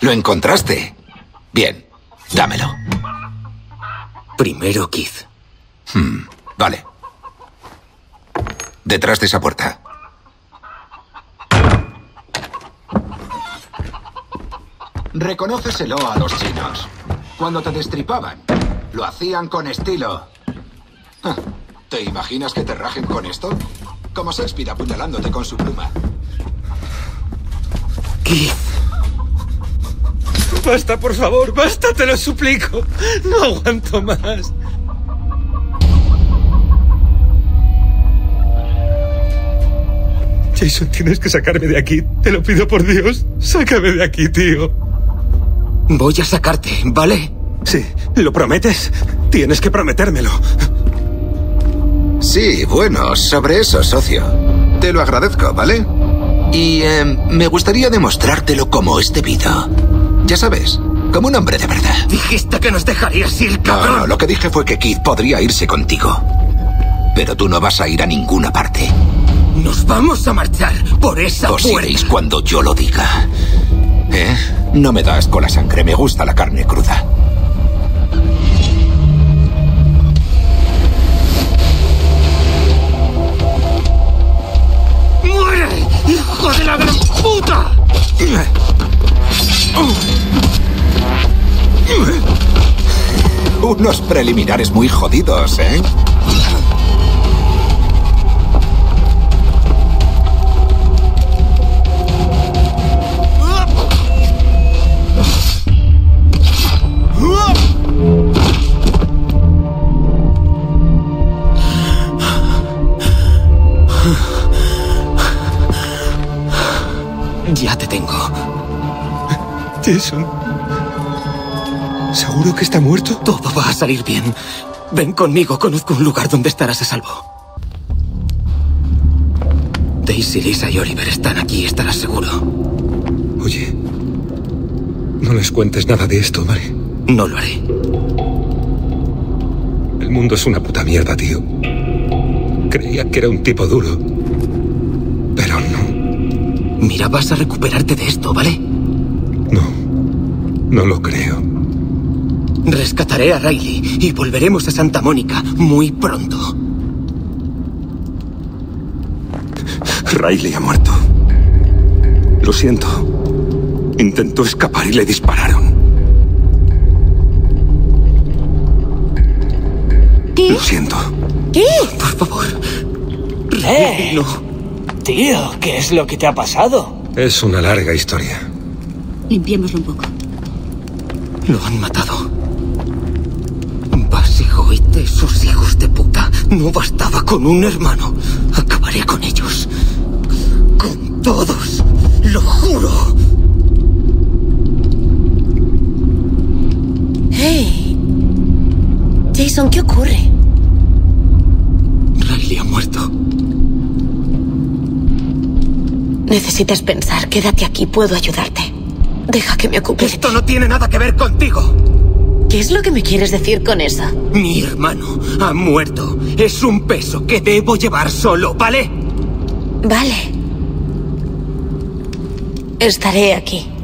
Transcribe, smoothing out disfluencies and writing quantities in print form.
Lo encontraste. Bien, dámelo. Primero, Keith. Vale. Detrás de esa puerta. Reconóceselo a los chinos. Cuando te destripaban, lo hacían con estilo. ¿Te imaginas que te rajen con esto? Como Shakespeare apuñalándote con su pluma. Keith. Basta, por favor, basta, te lo suplico. No aguanto más. Jason, tienes que sacarme de aquí. Te lo pido por Dios. Sácame de aquí, tío. Voy a sacarte, ¿vale? Sí, ¿lo prometes? Tienes que prometérmelo. Sí, bueno, sobre eso, socio. Te lo agradezco, ¿vale? Y me gustaría demostrártelo como es debido. Ya sabes, como un hombre de verdad. Dijiste que nos dejarías ir, cabrón. No, lo que dije fue que Keith podría irse contigo. Pero tú no vas a ir a ninguna parte. Nos vamos a marchar por esa puerta. Os iréis cuando yo lo diga. ¿Eh? No me da asco la sangre, me gusta la carne cruda. ¡Hijo de la gran puta! Unos preliminares muy jodidos, ¿eh? Ya te tengo. Jason. ¿Seguro que está muerto? Todo va a salir bien. Ven conmigo, conozco un lugar donde estarás a salvo. Daisy, Lisa y Oliver están aquí, estarás seguro. Oye, no les cuentes nada de esto, ¿vale? No lo haré. El mundo es una puta mierda, tío. Creía que era un tipo duro. Pero no. Mira, vas a recuperarte de esto, ¿vale? No, no lo creo. Rescataré a Riley y volveremos a Santa Mónica muy pronto. Riley ha muerto. Lo siento. Intentó escapar y le dispararon. ¿Qué? Lo siento. ¿Qué? Por favor. Riley, no. Tío, ¿qué es lo que te ha pasado? Es una larga historia. Limpiémoslo un poco. Lo han matado. Basigo y te, sus hijos de puta. No bastaba con un hermano. Acabaré con ellos. Con todos. Lo juro. Hey. Jason, ¿qué ocurre? Riley ha muerto. Necesitas pensar, quédate aquí, puedo ayudarte. Deja que me ocupe. Esto no tiene nada que ver contigo. ¿Qué es lo que me quieres decir con eso? Mi hermano ha muerto. Es un peso que debo llevar solo, ¿vale? Vale. Estaré aquí.